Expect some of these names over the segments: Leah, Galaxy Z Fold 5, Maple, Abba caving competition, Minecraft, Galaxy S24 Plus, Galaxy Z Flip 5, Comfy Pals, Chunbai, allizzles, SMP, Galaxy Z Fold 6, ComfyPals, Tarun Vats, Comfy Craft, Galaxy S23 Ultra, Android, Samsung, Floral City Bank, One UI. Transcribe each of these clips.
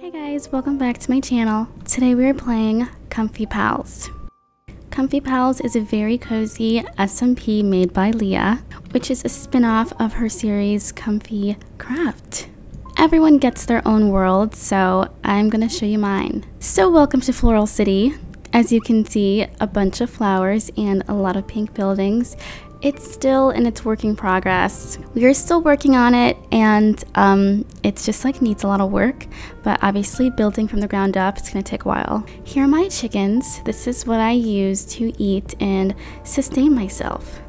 Hey guys, welcome back to my channel. Today we are playing Comfy Pals. Comfy Pals is a very cozy SMP made by Leah, which is a spin-off of her series Comfy Craft. Everyone gets their own world, so I'm gonna show you mine. So welcome to Floral City. As you can see, a bunch of flowers and a lot of pink buildings. It's still in its working progress. We are still working on it, and it's just like needs a lot of work, but obviously building from the ground up, it's gonna take a while. Here are my chickens. This is what I use to eat and sustain myself.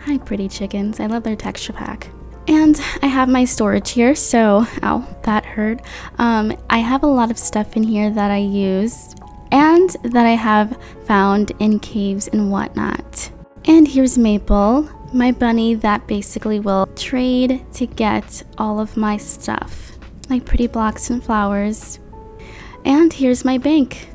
Hi pretty chickens, I love their texture pack. And I have my storage here, so, ow, that hurt. I have a lot of stuff in here that I use and that I have found in caves and whatnot. And here's Maple, my bunny that basically will trade to get all of my stuff, like pretty blocks and flowers. And here's my bank,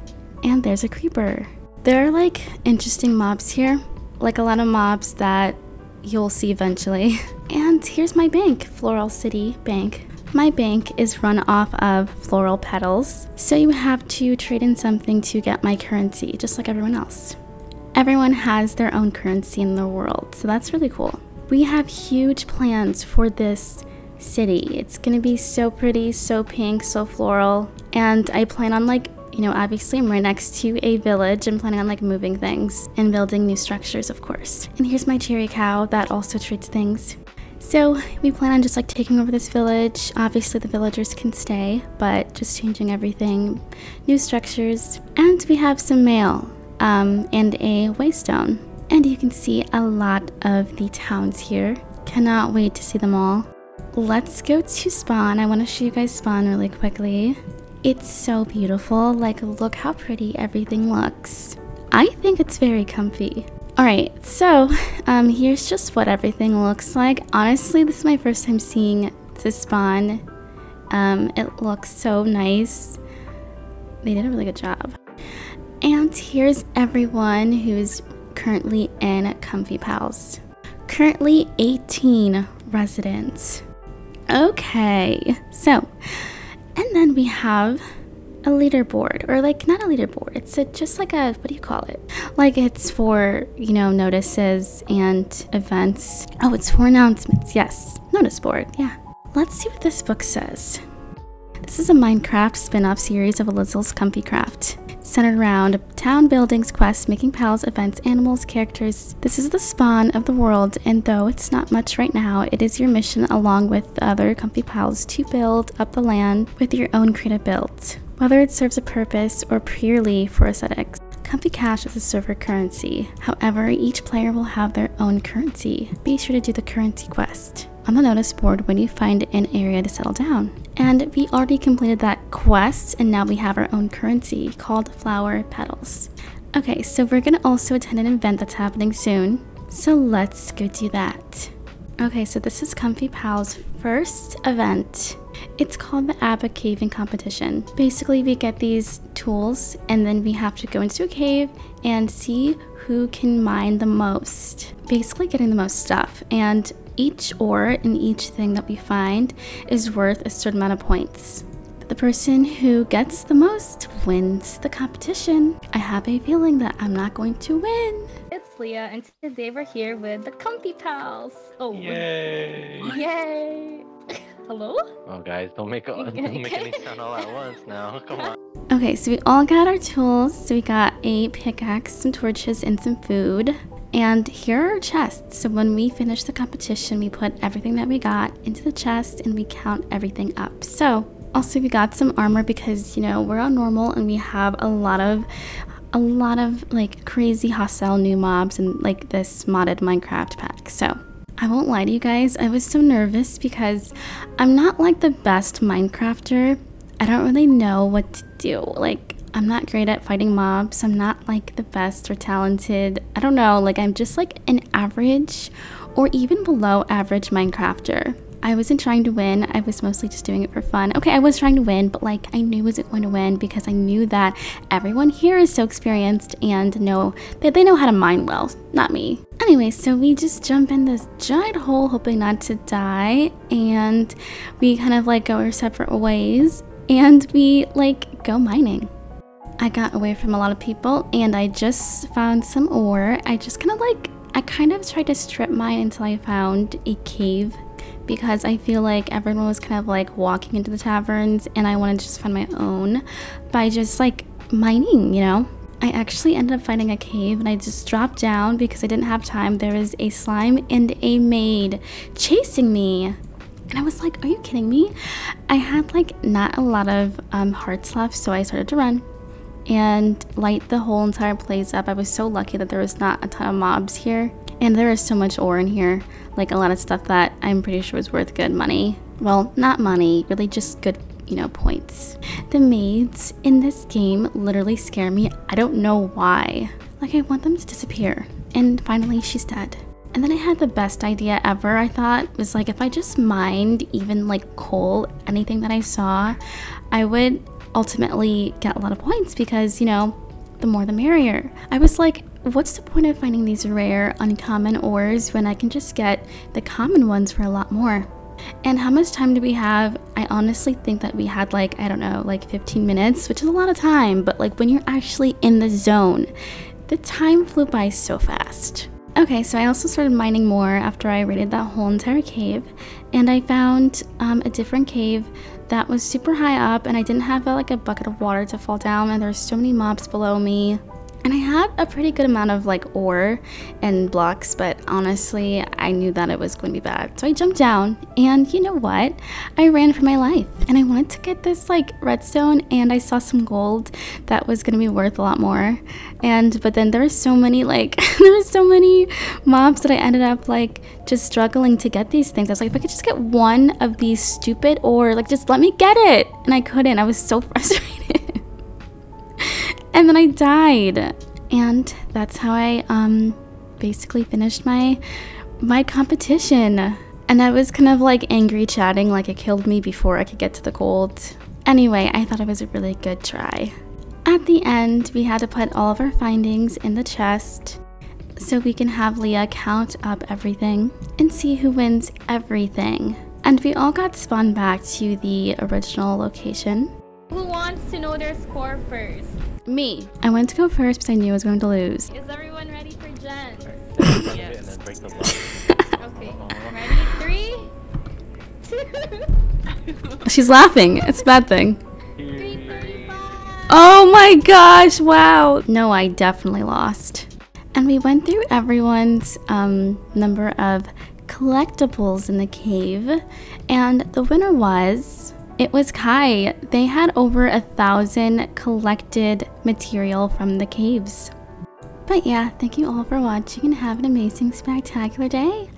and there's a creeper. There are like interesting mobs here, like a lot of mobs that you'll see eventually. And here's my bank, Floral City Bank. My bank is run off of floral petals, so you have to trade in something to get my currency, just like everyone else. Everyone has their own currency in the world, so that's really cool. We have huge plans for this city. It's gonna be so pretty, so pink, so floral, and I plan on, like, you know, obviously I'm right next to a village and planning on like moving things and building new structures, of course. And here's my cherry cow that also treats things. So we plan on just like taking over this village. Obviously the villagers can stay, but just changing everything, new structures. And we have some mail. And a waystone. And you can see a lot of the towns here. Cannot wait to see them all. Let's go to spawn. I want to show you guys spawn really quickly. It's so beautiful. Like, look how pretty everything looks. I think it's very comfy. Alright, so here's just what everything looks like. Honestly, this is my first time seeing the spawn. It looks so nice. They did a really good job. And here's everyone who's currently in Comfy Pals. Currently 18 residents. Okay, so, and then we have a leaderboard, or like, not a leaderboard, it's just like a, what do you call it? Like it's for, you know, notices and events. Oh, it's for announcements, yes. Notice board, yeah. Let's see what this book says. This is a Minecraft spin-off series of Allizzles Comfy Craft. Centered around town buildings, quests, making pals, events, animals, characters. This is the spawn of the world, and though it's not much right now, it is your mission along with the other Comfy Pals to build up the land with your own creative builds, whether it serves a purpose or purely for aesthetics. Comfy Cash is a server currency. However, each player will have their own currency. Be sure to do the currency quest on the notice board when you find an area to settle down. And we already completed that quest, and now we have our own currency called Flower Petals. Okay, so we're gonna also attend an event that's happening soon. So let's go do that. Okay, so this is Comfy Pal's first event. It's called the Abba caving competition. Basically, we get these tools, and then we have to go into a cave and see who can mine the most. Basically getting the most stuff, and each ore in each thing that we find is worth a certain amount of points. But the person who gets the most wins the competition. I have a feeling that I'm not going to win. It's Leah, and today we're here with the Comfy Pals. Oh, yay! Yay! Hello? Oh, guys, don't make any sound all at once now. Come on. Okay, so we all got our tools. So we got a pickaxe, some torches, and some food. And here are our chests. So when we finish the competition, we put everything that we got into the chest and we count everything up. So also we got some armor because, you know, we're on normal and we have a lot of like crazy hostile new mobs and like this modded Minecraft pack. So I won't lie to you guys, I was so nervous because I'm not like the best Minecrafter. I don't really know what to do. Like, I'm not great at fighting mobs. I'm not like the best or talented. I don't know, like I'm just like an average or even below average Minecrafter. I wasn't trying to win. I was mostly just doing it for fun. Okay, I was trying to win, but like I knew I wasn't going to win because I knew that everyone here is so experienced and know that they know how to mine well, not me. Anyway, so we just jump in this giant hole hoping not to die, and we kind of like go our separate ways. and we like go mining. I got away from a lot of people and I just found some ore. I kind of tried to strip mine until I found a cave because I feel like everyone was kind of like walking into the taverns and I wanted to just find my own by just like mining, you know? I actually ended up finding a cave and I just dropped down because I didn't have time. There was a slime and a maid chasing me. And I was like, are you kidding me? I had like not a lot of hearts left, so I started to run and light the whole entire place up. I was so lucky that there was not a ton of mobs here. And there is so much ore in here, like a lot of stuff that I'm pretty sure was worth good money. Well, not money, really just good, you know, points. The maids in this game literally scare me. I don't know why. Like I want them to disappear. And finally she's dead. And then I had the best idea ever, I thought, was like if I just mined even like coal, anything that I saw, I would ultimately get a lot of points because, you know, the more the merrier. I was like, what's the point of finding these rare uncommon ores when I can just get the common ones for a lot more? And how much time do we have? I honestly think that we had like, I don't know, like 15 minutes, which is a lot of time, but like when you're actually in the zone, the time flew by so fast. Okay, so I also started mining more after I raided that whole entire cave, and I found a different cave that was super high up, and I didn't have like a bucket of water to fall down, and there's so many mobs below me. And I had a pretty good amount of like ore and blocks, but honestly, I knew that it was going to be bad. So I jumped down and you know what? I ran for my life and I wanted to get this like redstone and I saw some gold that was going to be worth a lot more. But then there were so many mobs that I ended up like just struggling to get these things. I was like, if I could just get one of these stupid ore, like just let me get it. And I couldn't. I was so frustrated. And then I died, and that's how I basically finished my competition. And I was kind of like angry chatting, like it killed me before I could get to the gold. Anyway, I thought it was a really good try. At the end, we had to put all of our findings in the chest so we can have Leah count up everything and see who wins everything. And we all got spawned back to the original location. Who wants to know their score first? Me. I went to go first because I knew I was going to lose. Is everyone ready for Jen? Yes. Okay. Ready? 3, 2. She's laughing. It's a bad thing. 3:35. Oh my gosh! Wow. No, I definitely lost. And we went through everyone's number of collectibles in the cave, and the winner was. It was Kai. They had over 1,000 collected material from the caves. But yeah, thank you all for watching and have an amazing, spectacular day.